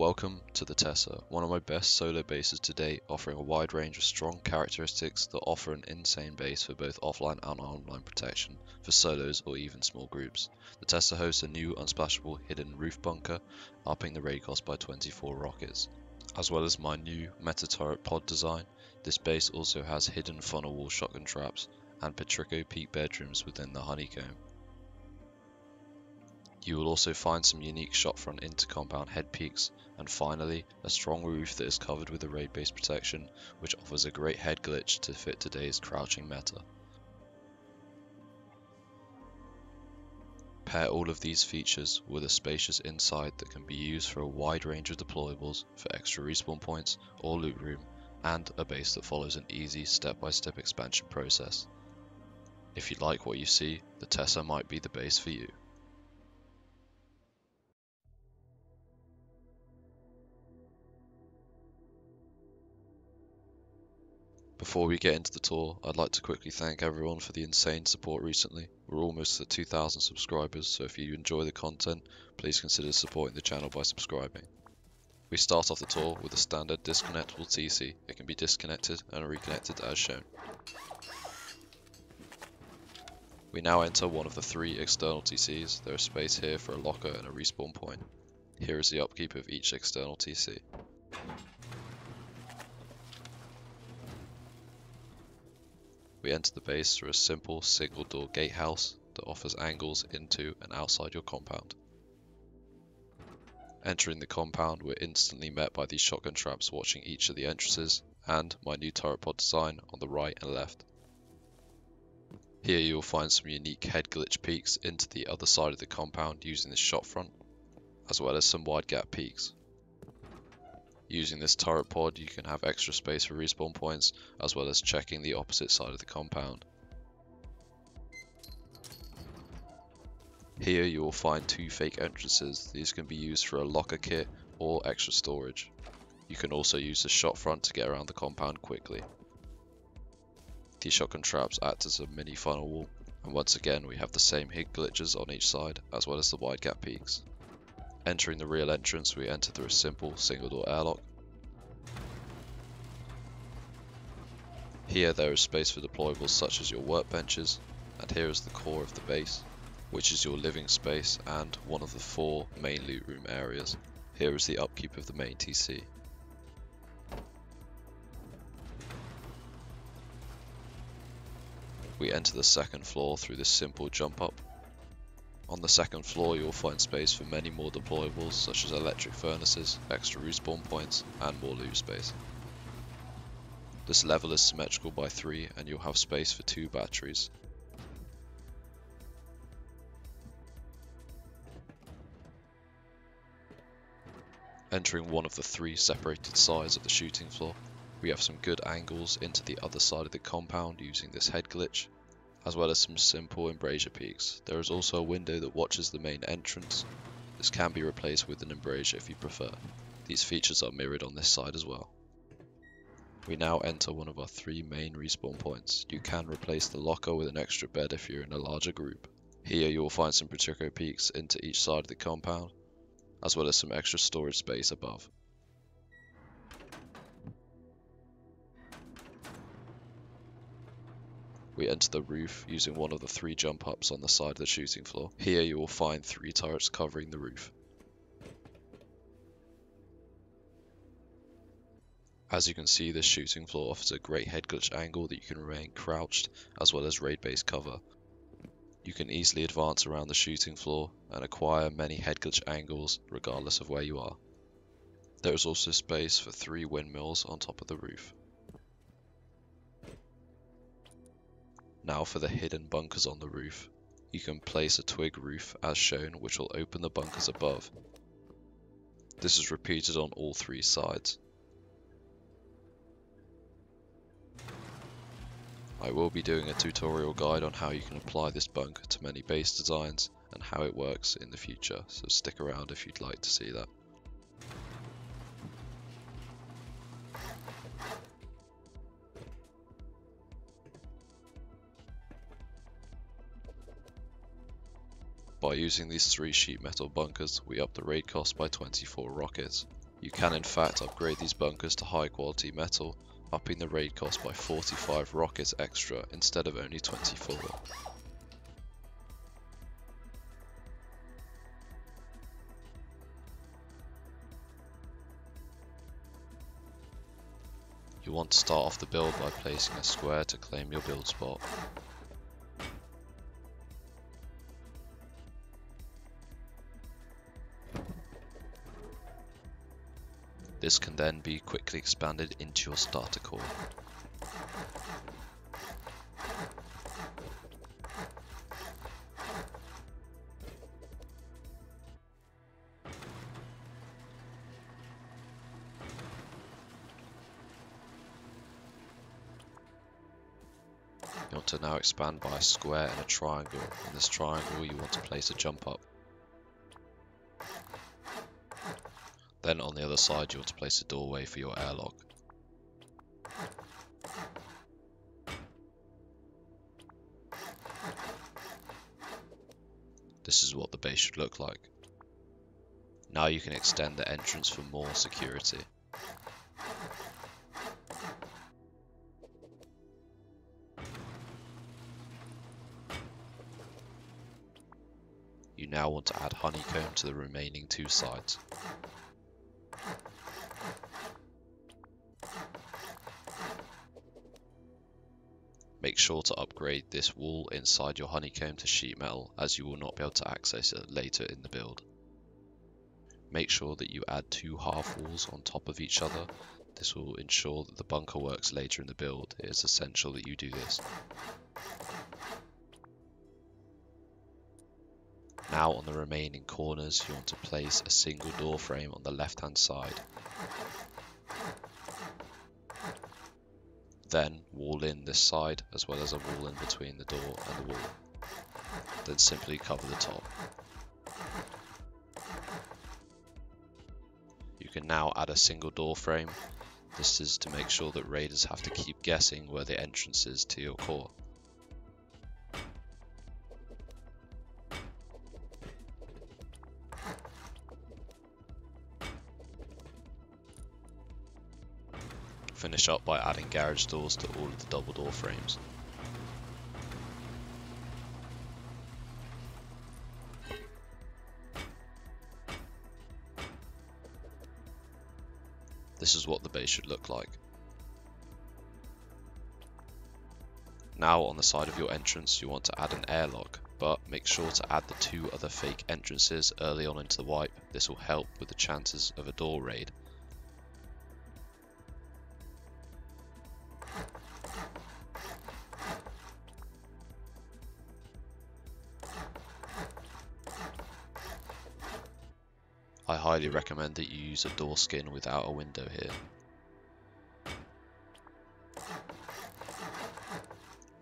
Welcome to the Tessa, one of my best solo bases to date, offering a wide range of strong characteristics that offer an insane base for both offline and online protection for solos or even small groups. The Tessa hosts a new unsplashable hidden roof bunker, upping the raid cost by 24 rockets. As well as my new meta turret pod design, this base also has hidden funnel wall shotgun traps and Petrico peak bedrooms within the honeycomb. You will also find some unique shot front intercompound head peaks, and finally, a strong roof that is covered with a raid base protection, which offers a great head glitch to fit today's crouching meta. Pair all of these features with a spacious inside that can be used for a wide range of deployables, for extra respawn points or loot room, and a base that follows an easy step-by-step expansion process. If you like what you see, the Tessa might be the base for you. Before we get into the tour, I'd like to quickly thank everyone for the insane support recently. We're almost at 2,000 subscribers, so if you enjoy the content, please consider supporting the channel by subscribing. We start off the tour with a standard disconnectable TC. It can be disconnected and reconnected as shown. We now enter one of the three external TCs. There is space here for a locker and a respawn point. Here is the upkeep of each external TC. We enter the base through a simple single door gatehouse that offers angles into and outside your compound. Entering the compound, we're instantly met by these shotgun traps watching each of the entrances and my new turret pod design on the right and left. Here you will find some unique head glitch peaks into the other side of the compound using this shot front, as well as some wide gap peaks. Using this turret pod, you can have extra space for respawn points, as well as checking the opposite side of the compound. Here you will find two fake entrances. These can be used for a locker kit or extra storage. You can also use the shot front to get around the compound quickly. These shotgun traps act as a mini funnel wall, and once again we have the same HID glitches on each side, as well as the wide gap peaks. Entering the real entrance, we enter through a simple single door airlock. Here there is space for deployables such as your workbenches, and here is the core of the base, which is your living space and one of the four main loot room areas. Here is the upkeep of the main TC. We enter the second floor through this simple jump up. On the second floor you will find space for many more deployables such as electric furnaces, extra respawn points and more loot space. This level is symmetrical by 3 and you'll have space for 2 batteries. Entering one of the 3 separated sides of the shooting floor, we have some good angles into the other side of the compound using this head glitch, as well as some simple embrasure peaks. There is also a window that watches the main entrance. This can be replaced with an embrasure if you prefer. These features are mirrored on this side as well. We now enter one of our 3 main respawn points. You can replace the locker with an extra bed if you're in a larger group. Here you will find some Pacheco peaks into each side of the compound, as well as some extra storage space above. We enter the roof using one of the 3 jump ups on the side of the shooting floor. Here you will find 3 turrets covering the roof. As you can see, this shooting floor offers a great head glitch angle that you can remain crouched, as well as raid base cover. You can easily advance around the shooting floor and acquire many head glitch angles regardless of where you are. There is also space for 3 windmills on top of the roof. Now for the hidden bunkers on the roof. You can place a twig roof as shown, which will open the bunkers above. This is repeated on all 3 sides. I will be doing a tutorial guide on how you can apply this bunker to many base designs and how it works in the future, so stick around if you'd like to see that. By using these 3 sheet metal bunkers, we up the raid cost by 24 rockets. You can in fact upgrade these bunkers to high quality metal, upping the raid cost by 45 rockets extra instead of only 24. You want to start off the build by placing a square to claim your build spot. This can then be quickly expanded into your starter core. You want to now expand by a square and a triangle. In this triangle you want to place a jump up. Then on the other side you want to place a doorway for your airlock. This is what the base should look like. Now you can extend the entrance for more security. You now want to add honeycomb to the remaining two sides. Make sure to upgrade this wall inside your honeycomb to sheet metal, as you will not be able to access it later in the build. Make sure that you add two half walls on top of each other. This will ensure that the bunker works later in the build. It is essential that you do this. Now on the remaining corners, you want to place a single door frame on the left hand side. Then wall in this side, as well as a wall in between the door and the wall. Then simply cover the top. You can now add a single door frame. This is to make sure that raiders have to keep guessing where the entrance is to your core. Finish up by adding garage doors to all of the double door frames. This is what the base should look like. Now on the side of your entrance you want to add an airlock, but make sure to add the two other fake entrances early on into the wipe. This will help with the chances of a door raid. I highly recommend that you use a door skin without a window here.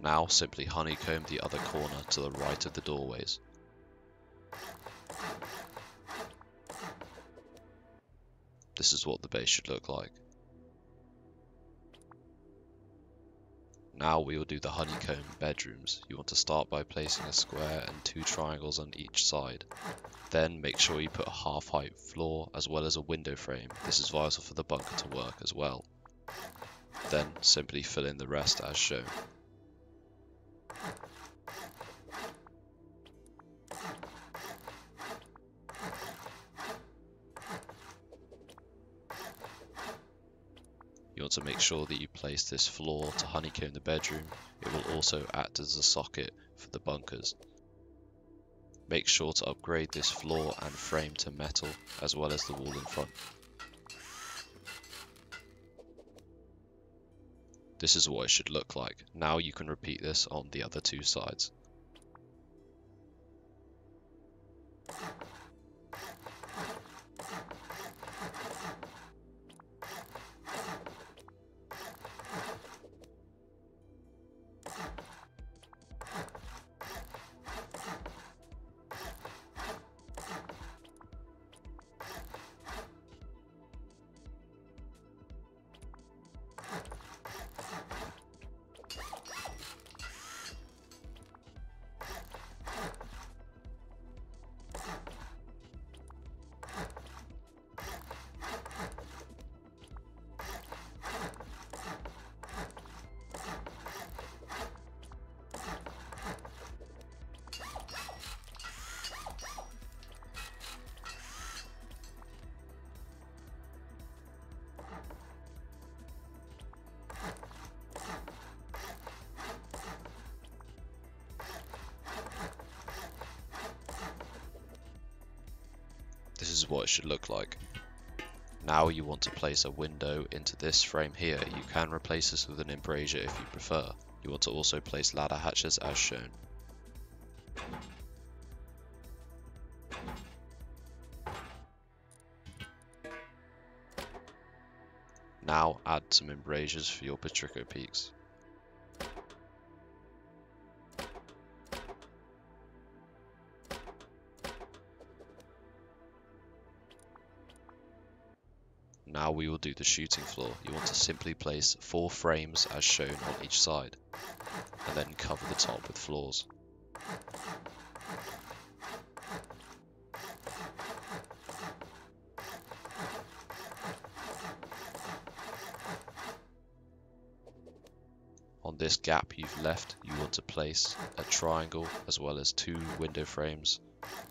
Now simply honeycomb the other corner to the right of the doorways. This is what the base should look like. Now we will do the honeycomb bedrooms. You want to start by placing a square and two triangles on each side. Then make sure you put a half height floor as well as a window frame. This is vital for the bunker to work as well. Then simply fill in the rest as shown. You want to make sure that you place this floor to honeycomb the bedroom. It will also act as a socket for the bunkers. Make sure to upgrade this floor and frame to metal, as well as the wall in front. This is what it should look like. Now you can repeat this on the other two sides. This is what it should look like. Now you want to place a window into this frame here. You can replace this with an embrasure if you prefer. You want to also place ladder hatches as shown. Now add some embrasures for your Pacheco peaks. Now we will do the shooting floor. You want to simply place 4 frames as shown on each side, and then cover the top with floors. On this gap you've left, you want to place a triangle as well as 2 window frames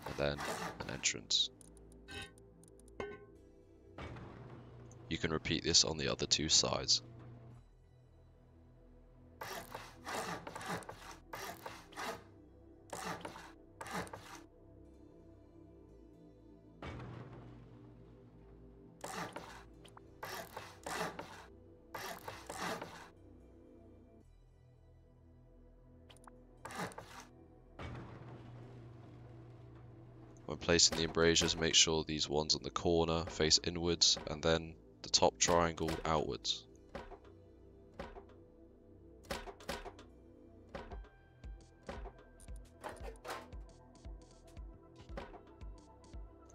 and then an entrance. You can repeat this on the other 2 sides. When placing the embrasures, make sure these ones on the corner face inwards and then the top triangle outwards.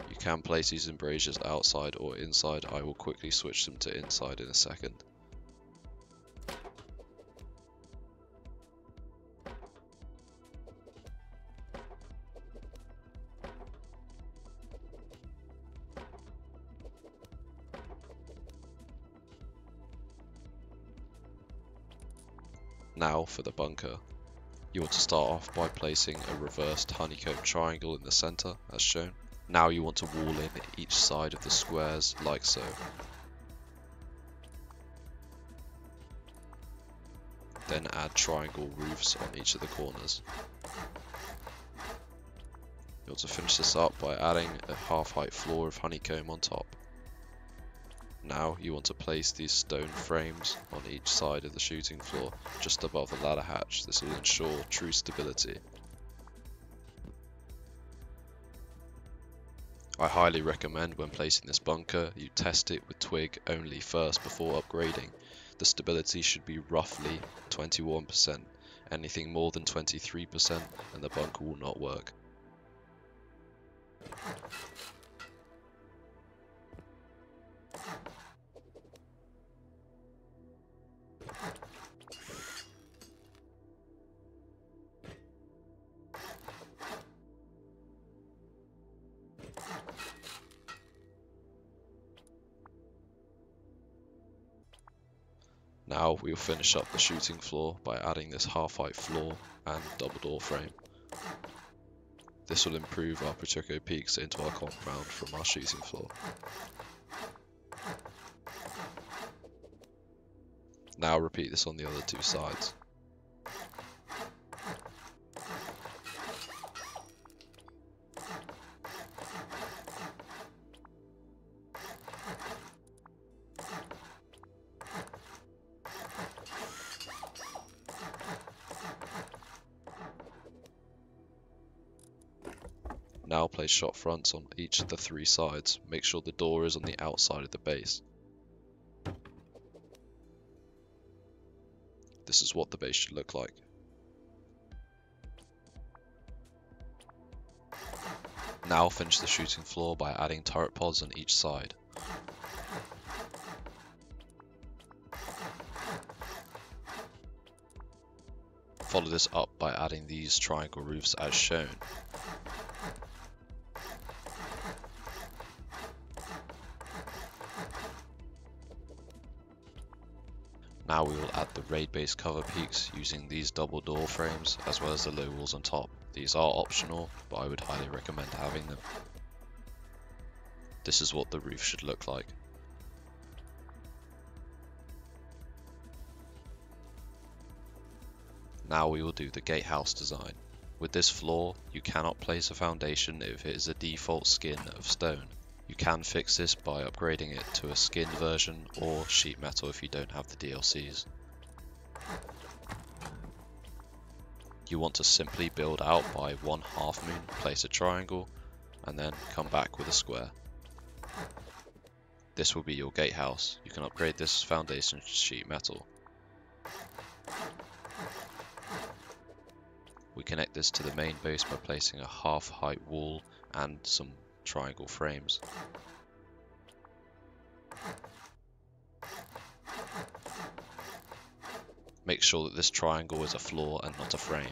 You can place these embrasures outside or inside. I will quickly switch them to inside in a second. Now for the bunker. You want to start off by placing a reversed honeycomb triangle in the center as shown. Now you want to wall in each side of the squares like so. Then add triangle roofs on each of the corners. You want to finish this up by adding a half height floor of honeycomb on top. Now you want to place these stone frames on each side of the shooting floor, just above the ladder hatch. This will ensure true stability. I highly recommend when placing this bunker, you test it with twig only first before upgrading. The stability should be roughly 21%. Anything more than 23% and the bunker will not work. Now we will finish up the shooting floor by adding this half-height floor and double door frame. This will improve our Pacheco peaks into our compound from our shooting floor. Now repeat this on the other 2 sides. Now place shop fronts on each of the 3 sides. Make sure the door is on the outside of the base. This is what the base should look like. Now finish the shooting floor by adding turret pods on each side. Follow this up by adding these triangle roofs as shown. Now we will add the raid base cover peaks using these double door frames as well as the low walls on top. These are optional, but I would highly recommend having them. This is what the roof should look like. Now we will do the gatehouse design. With this floor, you cannot place a foundation if it is a default skin of stone. You can fix this by upgrading it to a skin version or sheet metal if you don't have the DLCs. You want to simply build out by one half moon, place a triangle, and then come back with a square. This will be your gatehouse. You can upgrade this foundation to sheet metal. We connect this to the main base by placing a half height wall and some triangle frames. Make sure that this triangle is a floor and not a frame.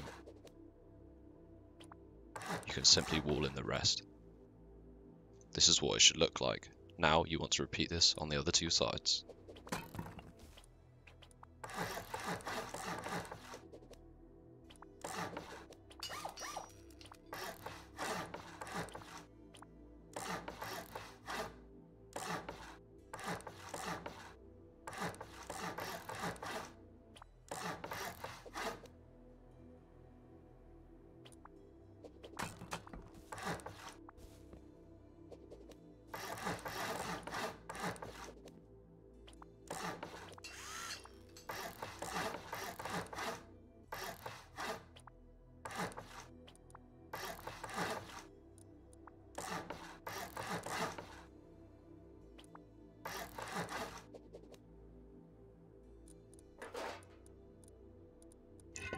You can simply wall in the rest. This is what it should look like. Now you want to repeat this on the other two sides.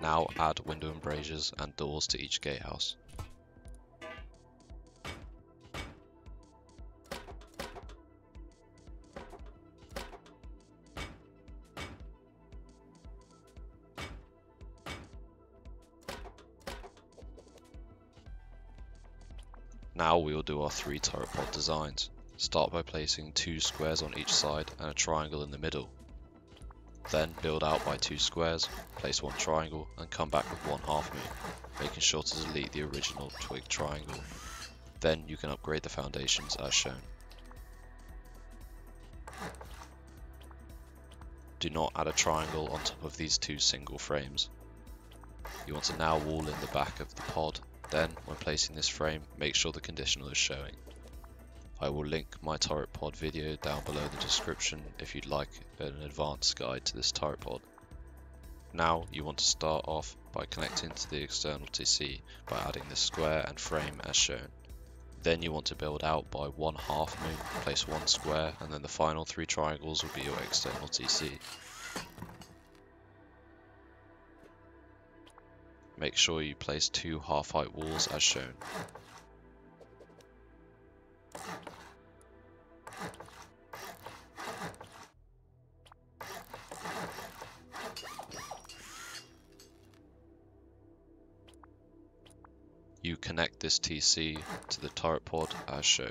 Now add window embrasures and doors to each gatehouse. Now we will do our three turret pod designs. Start by placing two squares on each side and a triangle in the middle. Then build out by two squares, place one triangle, and come back with one half moon, making sure to delete the original twig triangle. Then you can upgrade the foundations as shown. Do not add a triangle on top of these two single frames. You want to now wall in the back of the pod. Then, when placing this frame, make sure the conditional is showing. I will link my turret pod video down below the description if you'd like an advanced guide to this turret pod. Now you want to start off by connecting to the external TC by adding the square and frame as shown. Then you want to build out by one half moon, place one square, and then the final three triangles will be your external TC. Make sure you place two half height walls as shown. You connect this TC to the turret pod as shown.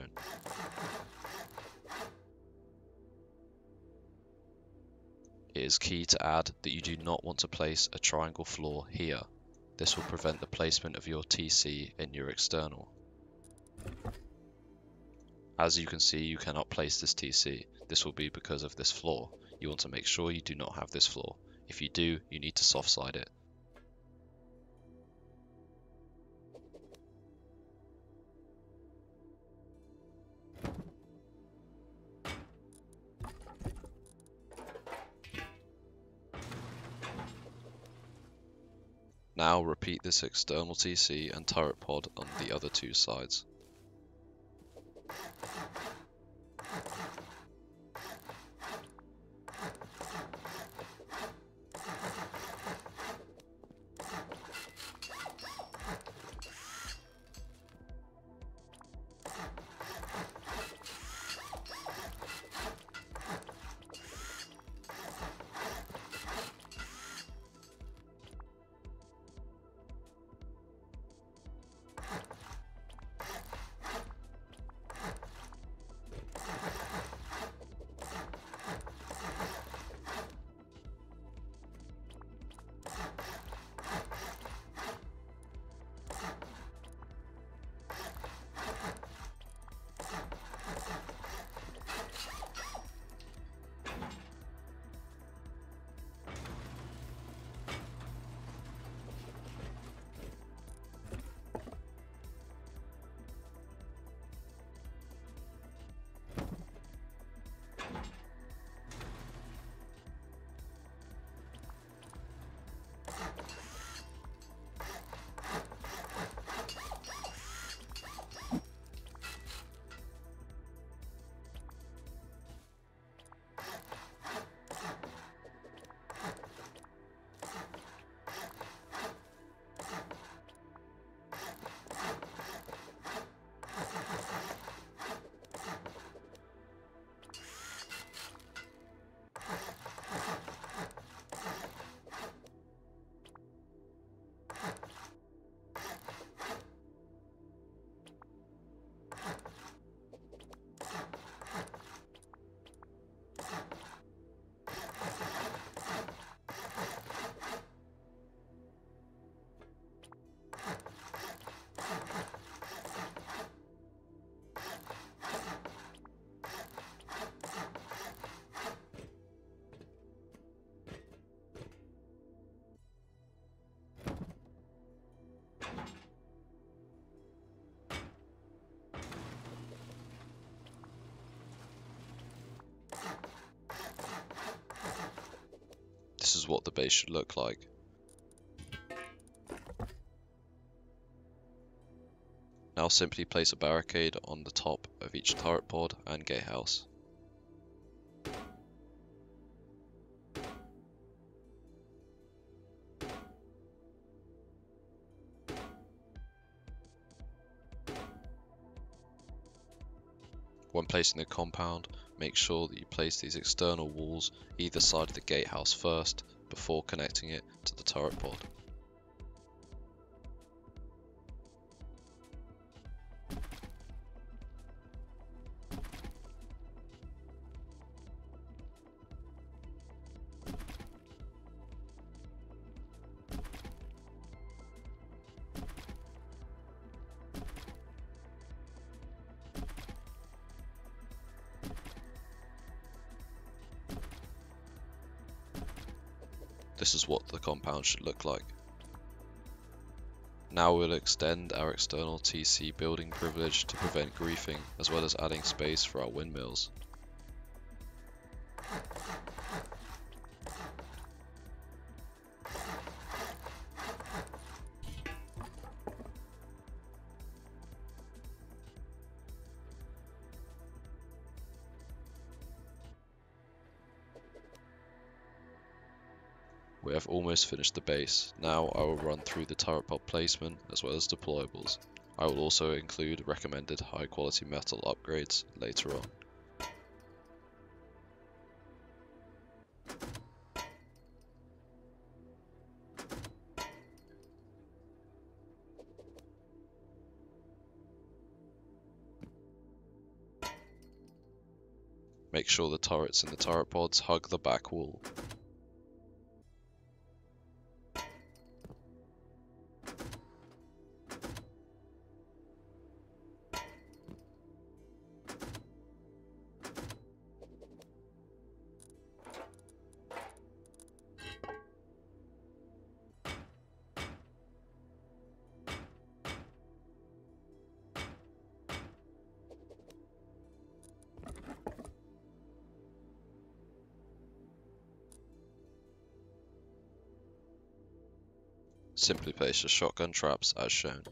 It is key to add that you do not want to place a triangle floor here. This will prevent the placement of your TC in your external. As you can see, you cannot place this TC. This will be because of this floor. You want to make sure you do not have this floor. If you do, you need to soft side it. Now repeat this external TC and turret pod on the other two sides. is what the base should look like. Now simply place a barricade on the top of each turret pod and gatehouse. When placing the compound, make sure that you place these external walls either side of the gatehouse first, before connecting it to the turret pod. This is what the compound should look like. Now we'll extend our external TC building privilege to prevent griefing, as well as adding space for our windmills. We have almost finished the base. Now I will run through the turret pod placement as well as deployables. I will also include recommended high quality metal upgrades later on. Make sure the turrets in the turret pods hug the back wall. Simply place the shotgun traps as shown.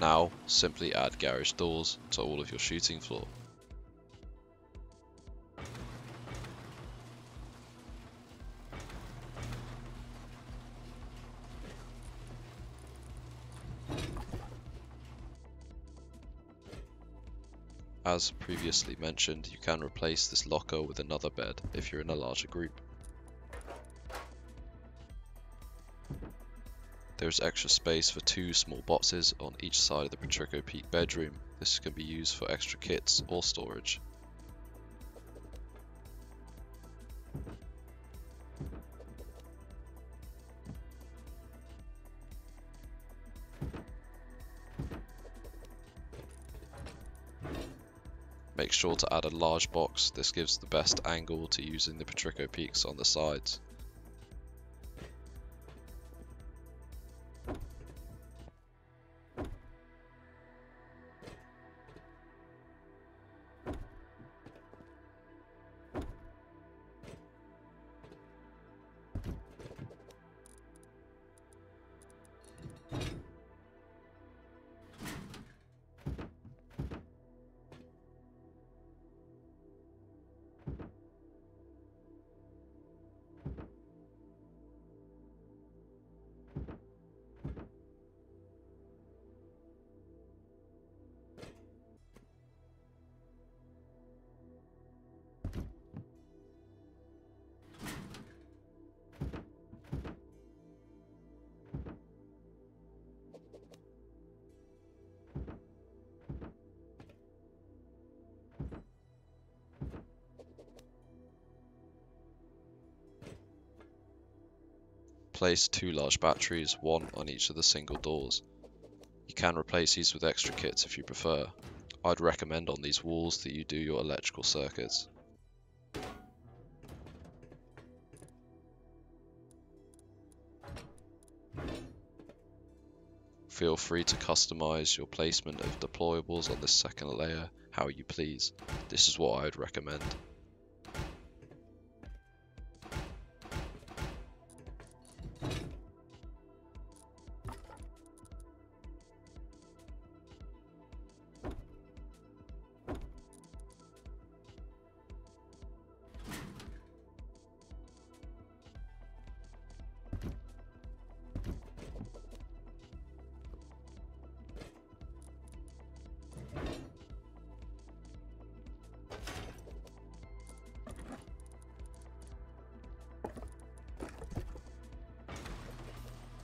Now, simply add garage doors to all of your shooting floor. As previously mentioned, you can replace this locker with another bed if you're in a larger group. There is extra space for 2 small boxes on each side of the Pacheco Peak bedroom. This can be used for extra kits or storage. Make sure to add a large box. This gives the best angle to using the Pacheco Peaks on the sides. Place 2 large batteries, one on each of the single doors. You can replace these with extra kits if you prefer. I'd recommend on these walls that you do your electrical circuits. Feel free to customize your placement of deployables on this second layer how you please. This is what I would recommend.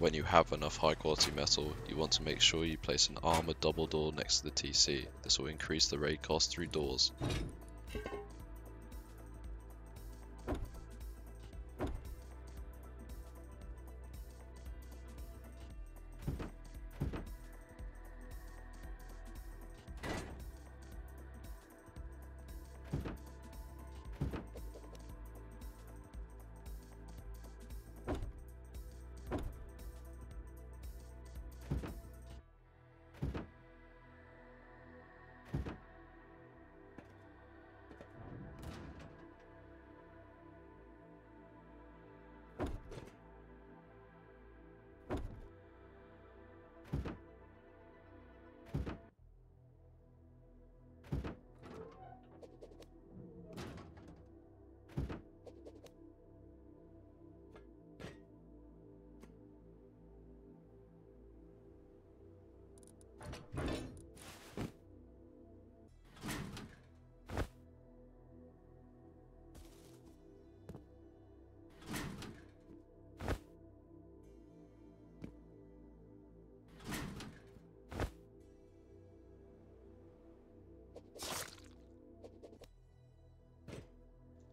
When you have enough high quality metal, you want to make sure you place an armored double door next to the TC. This will increase the raid cost through doors.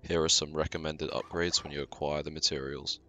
Here are some recommended upgrades when you acquire the materials.